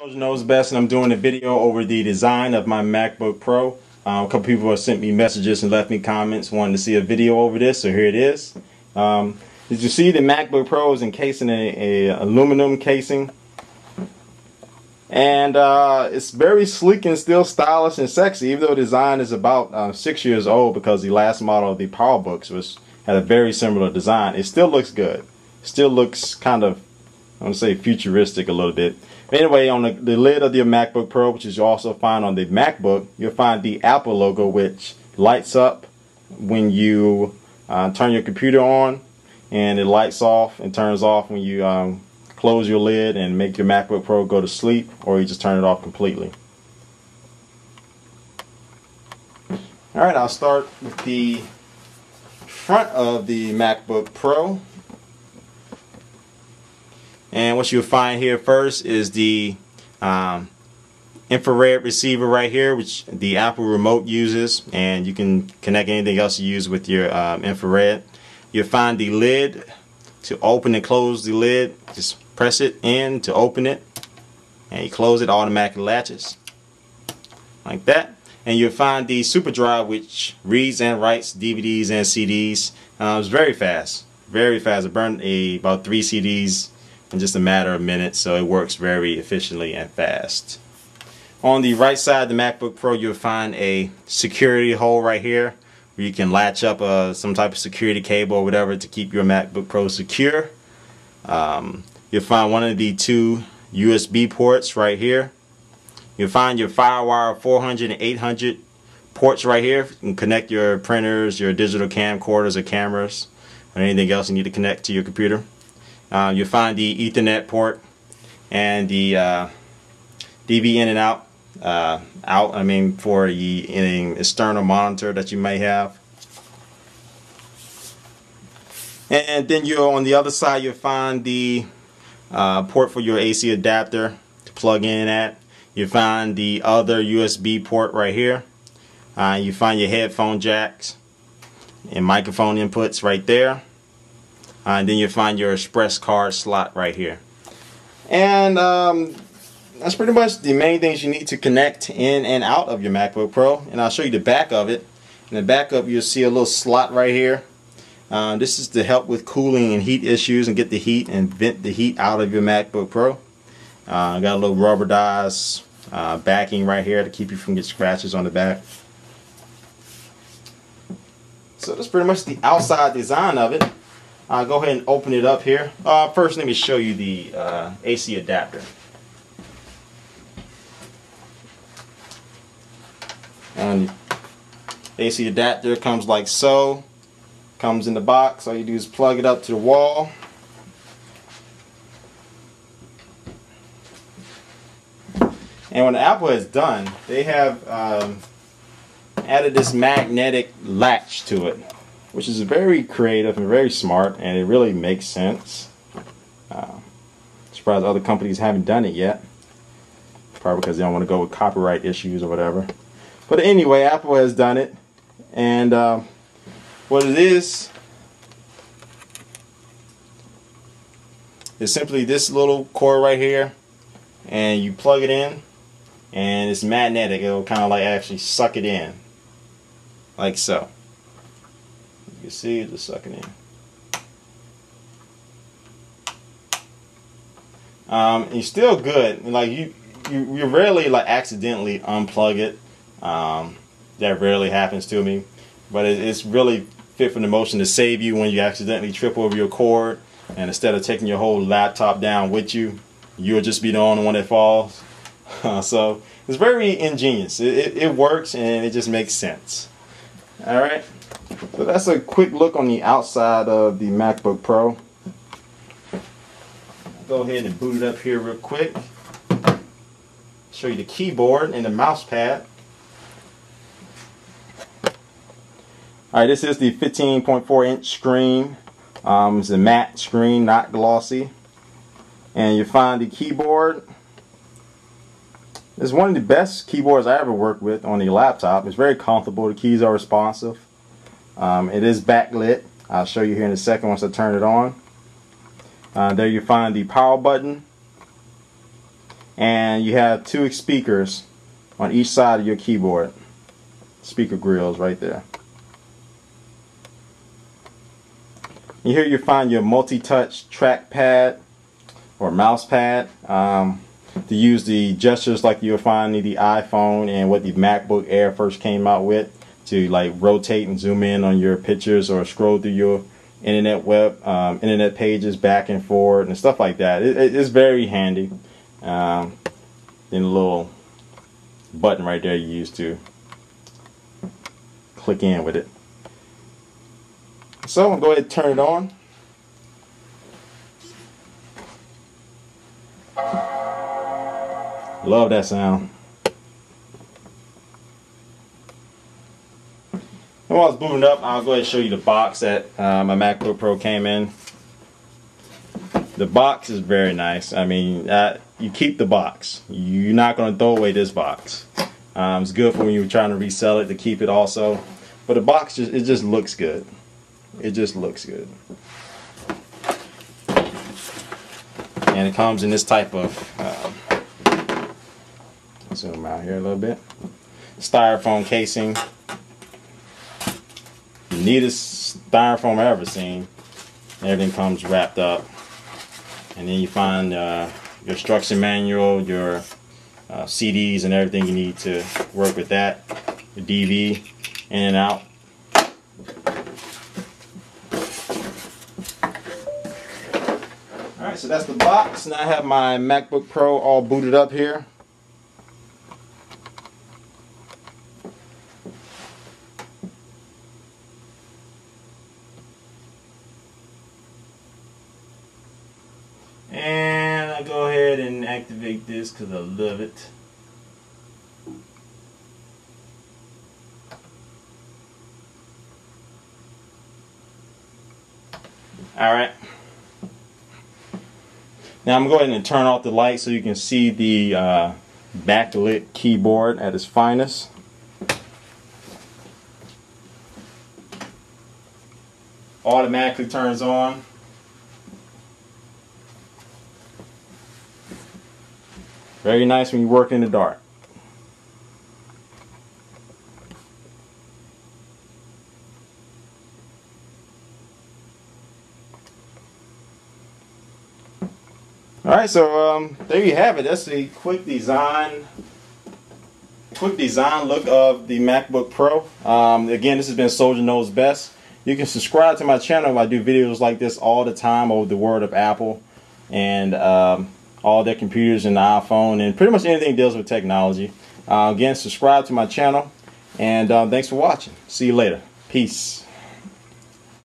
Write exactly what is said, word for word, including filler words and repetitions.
Soldier Knows Best, and I'm doing a video over the design of my MacBook Pro. Um, a couple people have sent me messages and left me comments wanting to see a video over this, so here it is. Um, as you see, the MacBook Pro is encased in a, a aluminum casing, and uh, it's very sleek and still stylish and sexy, even though the design is about uh, six years old, because the last model of the PowerBooks was had a very similar design. It still looks good. Still looks kind of, I'm gonna say, futuristic a little bit. Anyway, on the, the lid of your MacBook Pro, which you also find on the MacBook, you'll find the Apple logo, which lights up when you uh, turn your computer on, and it lights off and turns off when you um, close your lid and make your MacBook Pro go to sleep, or you just turn it off completely. Alright, I'll start with the front of the MacBook Pro. And what you'll find here first is the um, infrared receiver right here, which the Apple remote uses, and you can connect anything else you use with your um, infrared. You'll find the lid to open and close the lid. Just press it in to open it, and you close it, automatically latches like that. And you'll find the SuperDrive, which reads and writes D V Ds and C Ds. Uh, it's very fast, very fast. I burned a, about three C Ds in just a matter of minutes, so it works very efficiently and fast. On the right side of the MacBook Pro, you'll find a security hole right here where you can latch up uh, some type of security cable or whatever to keep your MacBook Pro secure. Um, you'll find one of the two U S B ports right here. You'll find your FireWire four hundred and eight hundred ports right here. You can connect your printers, your digital camcorders or cameras, or anything else you need to connect to your computer. Uh, you'll find the Ethernet port and the uh, D V in and out, uh, out. I mean, for the any external monitor that you may have. And, and then you on the other side, you'll find the uh, port for your A C adapter to plug in at. You find the other U S B port right here. Uh, you find your headphone jacks and microphone inputs right there. Uh, and then you'll find your express card slot right here. And um, that's pretty much the main things you need to connect in and out of your MacBook Pro. And I'll show you the back of it. In the back of it, you'll see a little slot right here. Uh, this is to help with cooling and heat issues and get the heat and vent the heat out of your MacBook Pro. Uh, got a little rubberized uh, backing right here to keep you from getting scratches on the back. So that's pretty much the outside design of it. I'll go ahead and open it up here. Uh, first, let me show you the uh, A C adapter. And the A C adapter comes like so. Comes in the box. All you do is plug it up to the wall. And when Apple has done, they have um, added this magnetic latch to it, which is very creative and very smart, and it really makes sense. Uh, surprised other companies haven't done it yet. Probably because they don't want to go with copyright issues or whatever. But anyway, Apple has done it. And uh, what it is, is simply this little cord right here, and you plug it in, and it's magnetic. It'll kind of like actually suck it in, like so. You can see it's just sucking in. Um, and it's still good. Like you, you, you rarely like accidentally unplug it. Um, that rarely happens to me. But it, it's really fit for the motion to save you when you accidentally trip over your cord, and instead of taking your whole laptop down with you, you'll just be the only one that falls. So it's very ingenious. It, it, it works, and it just makes sense. All right. So that's a quick look on the outside of the MacBook Pro. I'll go ahead and boot it up here real quick. Show you the keyboard and the mouse pad. Alright, this is the fifteen point four inch screen. Um, it's a matte screen, not glossy. And you find the keyboard. It's one of the best keyboards I ever worked with on a laptop. It's very comfortable. The keys are responsive. Um, it is backlit. I'll show you here in a second once I turn it on. Uh, there you find the power button and you have two speakers on each side of your keyboard. Speaker grills right there. And here you find your multi-touch trackpad or mouse pad um, to use the gestures like you'll find in the iPhone and what the MacBook Air first came out with, to like rotate and zoom in on your pictures or scroll through your internet web um, internet pages back and forward and stuff like that. It, it, it's very handy. Um, then a little button right there you use to click in with it. So I'm going to go ahead and turn it on. Love that sound. And while it's booting up, I'll go ahead and show you the box that uh, my MacBook Pro came in. The box is very nice. I mean, uh, you keep the box. You're not going to throw away this box. Um, it's good for when you're trying to resell it, to keep it also. But the box, just, it just looks good. It just looks good. And it comes in this type of, um, zoom out here a little bit, styrofoam casing. Neatest styrofoam I've ever seen. Everything comes wrapped up, and then you find uh, your instruction manual, your uh, C Ds, and everything you need to work with that. The D V I in and out. All right, so that's the box. Now I have my MacBook Pro all booted up here. And I'll go ahead and activate this because I love it. Alright. Now I'm going to turn off the light so you can see the uh, backlit keyboard at its finest. Automatically turns on. Very nice when you work in the dark. Alright, so um, there you have it. That's the quick design quick design look of the MacBook Pro. Um, again, this has been Soldier Knows Best. You can subscribe to my channel. I do videos like this all the time over the word of Apple and um, all their computers and the iPhone and pretty much anything that deals with technology. Uh, again, subscribe to my channel, and uh, thanks for watching. See you later. Peace.